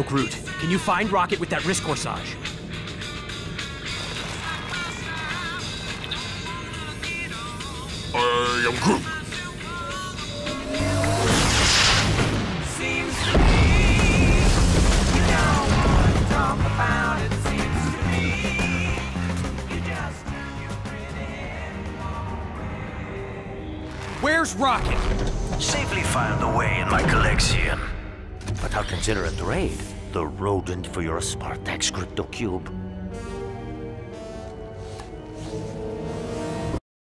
Yo, Groot, can you find Rocket with that wrist corsage? I am Groot. Seems to me you don't want to talk about it. Seems to me you just turn your pretty head away. Where's Rocket? Safely found away in my collection. But how considerate the raid. The rodent for your Spartax Crypto Cube.